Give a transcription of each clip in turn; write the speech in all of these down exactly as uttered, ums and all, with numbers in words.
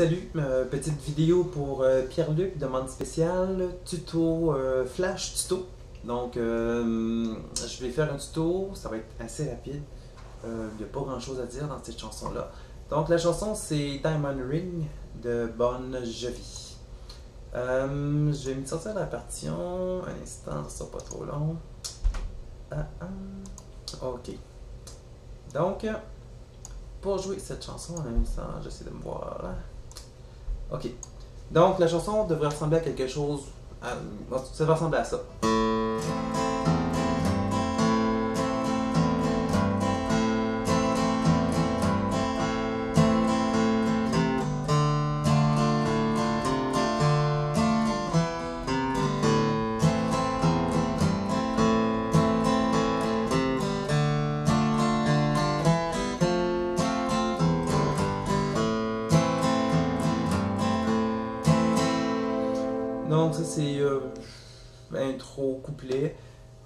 Salut, euh, petite vidéo pour euh, Pierre-Luc, demande spéciale, tuto euh, flash tuto. Donc euh, je vais faire un tuto, ça va être assez rapide, il euh, n'y a pas grand chose à dire dans cette chanson là. Donc la chanson c'est Diamond Ring de Bon Jovi. Euh, je vais me sortir de la partition, un instant, ça sera pas trop long. Ah, ah. Ok. Donc, pour jouer cette chanson en même temps, j'essaie de me voir là. Ok. Donc, la chanson devrait ressembler à quelque chose. À... Ça devrait ressembler à ça. Donc ça c'est euh, intro, couplet.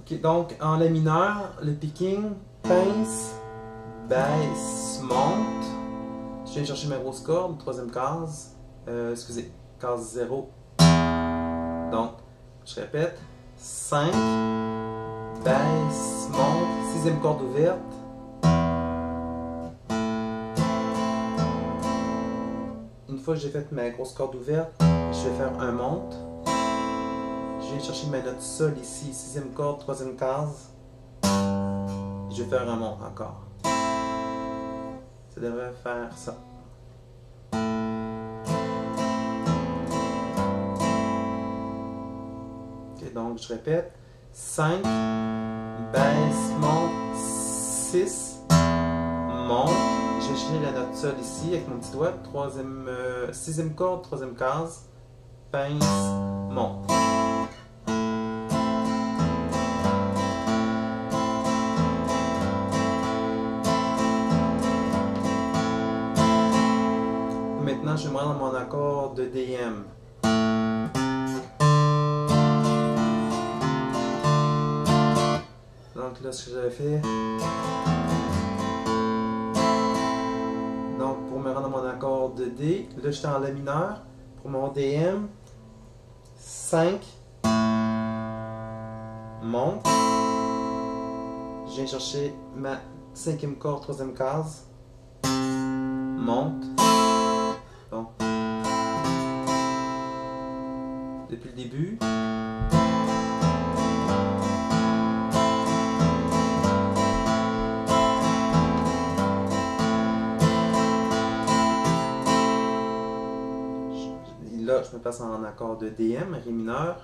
Okay, donc en la mineure, le picking, pince, baisse, monte. Je viens chercher ma grosse corde, troisième case. Euh, excusez, case zéro. Donc, je répète, cinq, baisse, monte, sixième corde ouverte. Une fois que j'ai fait ma grosse corde ouverte, je vais faire un monte. Je viens chercher ma note sol ici, sixième corde, troisième case. Je vais faire un monte encore. Ça devrait faire ça. Okay, donc je répète. cinq, baisse, monte, six, monte. Je vais chercher la note sol ici avec mon petit doigt. Troisième, euh, sixième corde, troisième case. Pince, monte. Maintenant, je me rends dans mon accord de D M. Donc là, ce que j'avais fait... Donc, pour me rendre dans mon accord de D, là, j'étais en La mineur. Pour mon D M, cinq, monte. Je viens chercher ma cinquième corde, troisième case, monte. Bon. Depuis le début. Je, là, je me passe en accord de D M, Ré mineur.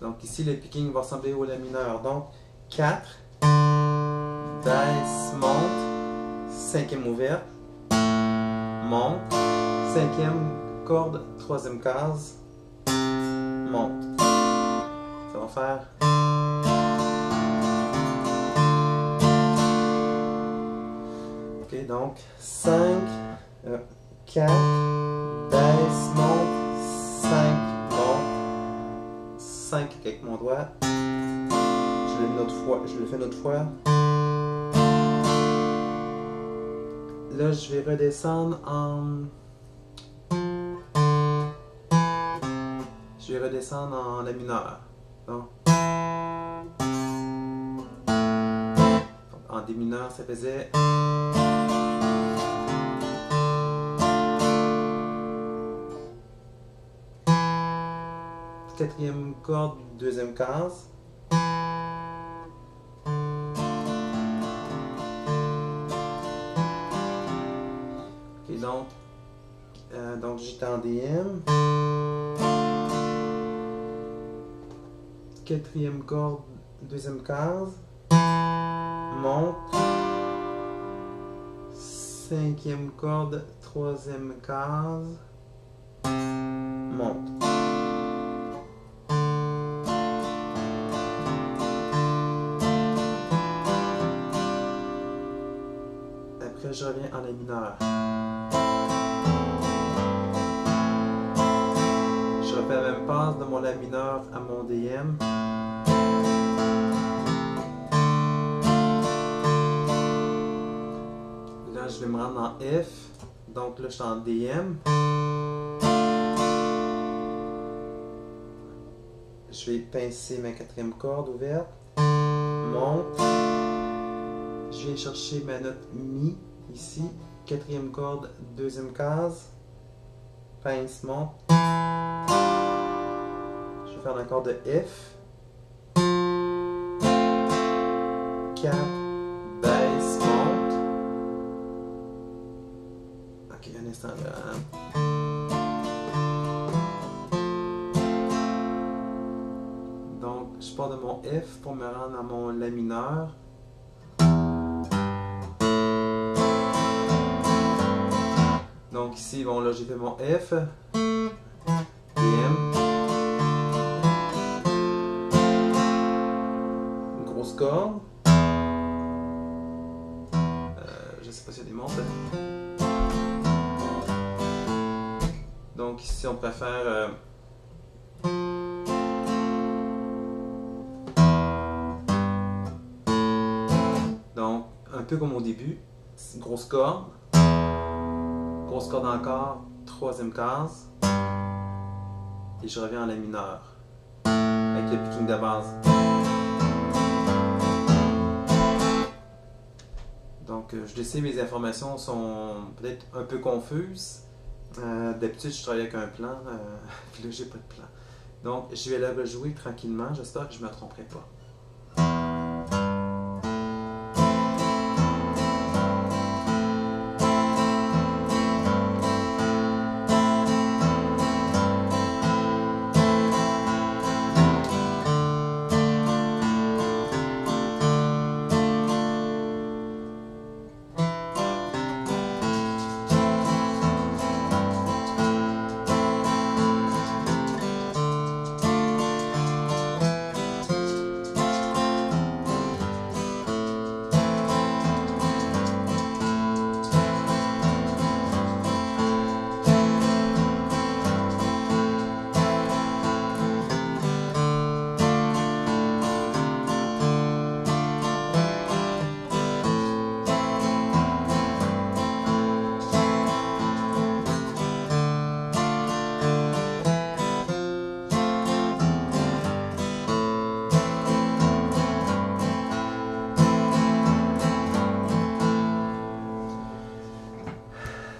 Donc ici, le picking va ressembler au La mineur. Donc, quatre, baisse, monte. Cinquième ouverte, monte, cinquième corde, troisième case, monte. Ça va faire. Ok, donc cinq, euh, quatre, baisse, monte, cinq, monte, cinq avec mon doigt. Je le fais une autre fois. Je le fais une autre fois. Là, je vais redescendre en... Je vais redescendre en La mineur. Donc, en D mineur, ça faisait... Quatrième corde, deuxième case. Donc, euh, donc j'étais en D M. Quatrième corde, deuxième case. Monte. Cinquième corde, troisième case. Monte. Après, je reviens en La mineure. Je refais la même passe de mon La mineur à mon D M. Là, je vais me rendre en F. Donc là, je suis en D M. Je vais pincer ma quatrième corde ouverte. Monte. Je viens chercher ma note Mi ici. Quatrième corde, deuxième case. Pince, monte. Je vais faire un accord de F. quatre. Baisse, monte. Ok, un instant là. Donc, je pars de mon F pour me rendre à mon La mineur. Donc ici, bon là, j'ai fait mon F, D M, une grosse corde. Pas si il y a des montes. Donc ici on préfère euh... donc un peu comme au début, grosse corde, grosse corde encore, troisième case, et je reviens en La mineur avec le picking de base. Donc, je sais, mes informations sont peut-être un peu confuses. Euh, D'habitude, je travaille avec un plan, euh, puis là, j'ai pas de plan. Donc, je vais la rejouer tranquillement. J'espère que je ne me tromperai pas.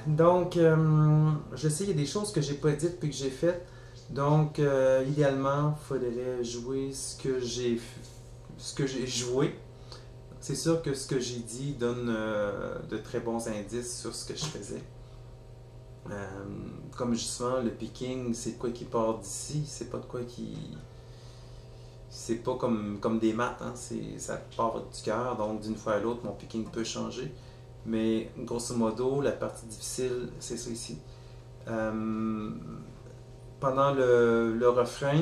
Donc, euh, je sais, il y a des choses que j'ai pas dites puis que j'ai faites. Donc, euh, idéalement, il faudrait jouer ce que j'ai ce que j'ai joué. C'est sûr que ce que j'ai dit donne euh, de très bons indices sur ce que je faisais. Euh, comme justement, le picking, c'est quoi qui part d'ici, c'est pas de quoi qui... C'est pas comme, comme des maths, hein? Ça part du cœur, donc d'une fois à l'autre, mon picking peut changer. Mais grosso modo, la partie difficile, c'est ça ici. Euh, pendant le, le refrain,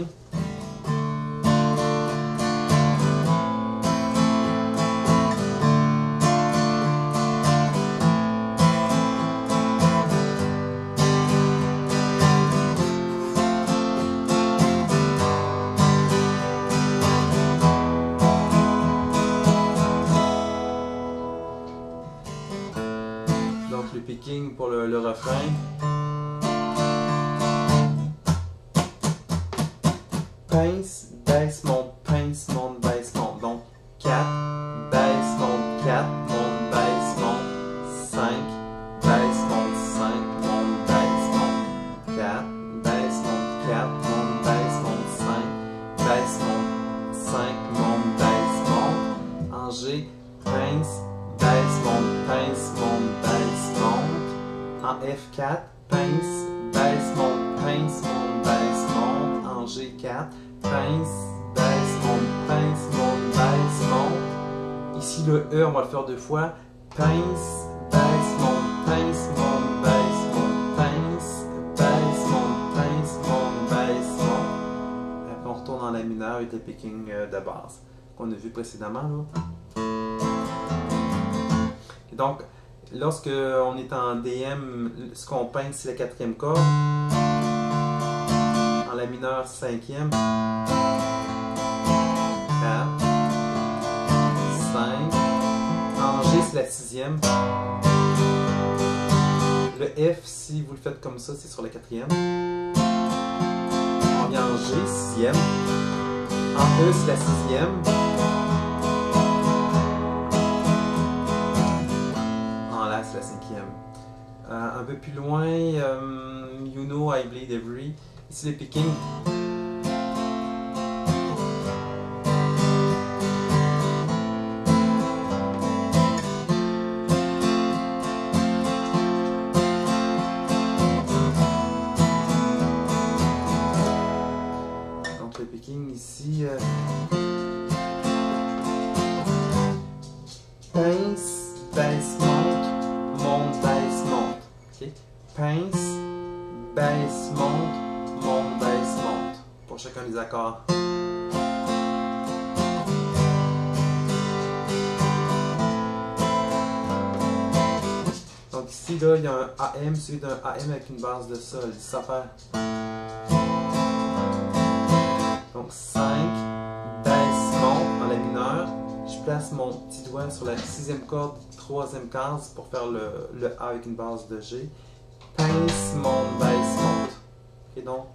pour le, le refrain. Pince, baisse, monte, pince, monte, baisse, monte. Donc quatre, baisse, monte, quatre, monte, baisse, monte. cinq, baisse, monte, cinq, monte, baisse, monte. quatre, baisse, monte, quatre, monte, baisse, monte. cinq, baisse, monte, cinq, monte, baisse, monte. En G, pince, baisse, monte, pince, monte, baisse, monte. En F quatre, pince, baisse, monte, pince, monte, baisse, monte. En G quatre, pince, baisse, monte, pince, monte, baisse, monte. Ici, le E, on va le faire deux fois. Pince, baisse, monte, pince, monte, baisse, monte, pince, baisse, monte, pince, monte, baisse, monte. Après, on retourne en La mineure avec le picking de base qu'on a vu précédemment, là. Donc, lorsque on est en D M, ce qu'on pince, c'est la quatrième corde. En La mineure, cinquième. quatre, cinq. En G, c'est la sixième. le F, si vous le faites comme ça, c'est sur la quatrième. On vient en G, sixième. En E, c'est la sixième. En La, c'est la cinquième. Euh, un peu plus loin, euh, You Know I Bleed Every. Ici, le picking. Ici, euh... pince, baisse, monte, monte, baisse, monte. Okay. Pince, baisse, monte, monte, baisse, monte. Pour chacun des accords. Donc ici, là, il y a un A M suivi d'un A M avec une base de sol. Ça fait. Donc cinq, baisse, monte en la mineure. Je place mon petit doigt sur la sixième corde, troisième case pour faire le, le A avec une base de G. Pince, monte, baisse, monte. Et donc.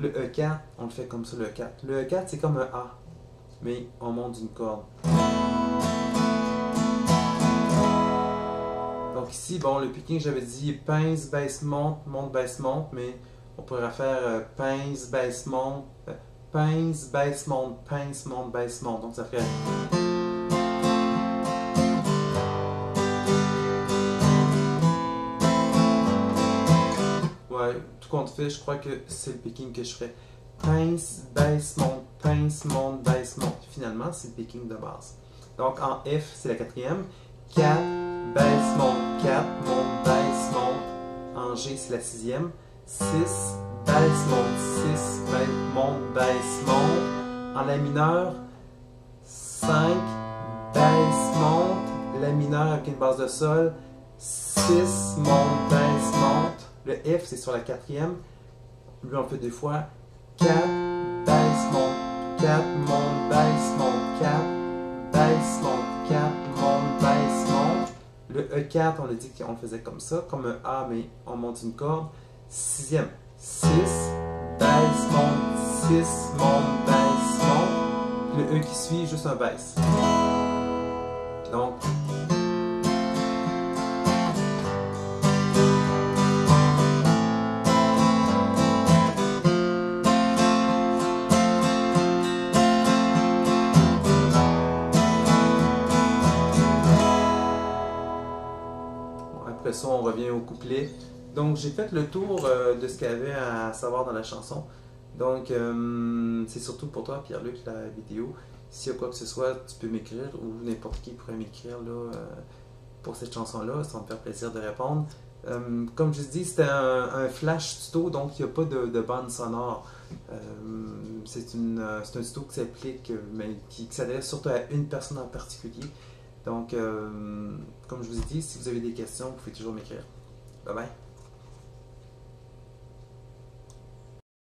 Le E quatre, on le fait comme ça, le E quatre. Le E quatre, c'est comme un A, mais on monte d'une corde. Donc ici, bon, le picking, j'avais dit pince, baisse, monte, monte, baisse, monte, mais on pourrait faire euh, pince, baisse, monte, euh, pince, baisse, monte, pince, monte, baisse, monte. Donc ça ferait. Ouais, tout compte fait, je crois que c'est le picking que je ferais. Pince, baisse, monte, pince, monte, baisse, monte. Finalement, c'est le picking de base. Donc en F, c'est la quatrième. quatre. Baisse, monte, quatre, monte, baisse, monte. En G, c'est la sixième. six, baisse, monte, six, baisse, monte, baisse, monte. En La mineure, cinq, baisse, monte. La mineure avec une base de sol. six, monte, baisse, monte. Le F, c'est sur la quatrième. Lui, on le fait deux fois. quatre, baisse, monte, quatre, monte, baisse, monte, quatre, baisse, monte, quatre, monte, baisse, monte. Le E quatre, on a dit qu'on le faisait comme ça, comme un A, mais on monte une corde. Sixième, six, baisse, monte, six, monte, baisse, monte. Le E qui suit, juste un baisse. Donc. Après ça, on revient au couplet. Donc, j'ai fait le tour euh, de ce qu'il y avait à savoir dans la chanson. Donc, euh, c'est surtout pour toi, Pierre-Luc, la vidéo. S'il y a quoi que ce soit, tu peux m'écrire ou n'importe qui pourrait m'écrire euh, pour cette chanson-là. Ça me fait plaisir de répondre. Euh, comme je dis, c'était un, un flash tuto, donc il n'y a pas de, de bande sonore. Euh, c'est un tuto qui s'applique, mais qui, qui s'adresse surtout à une personne en particulier. Donc, euh, comme je vous ai dit, si vous avez des questions, vous pouvez toujours m'écrire. Bye bye!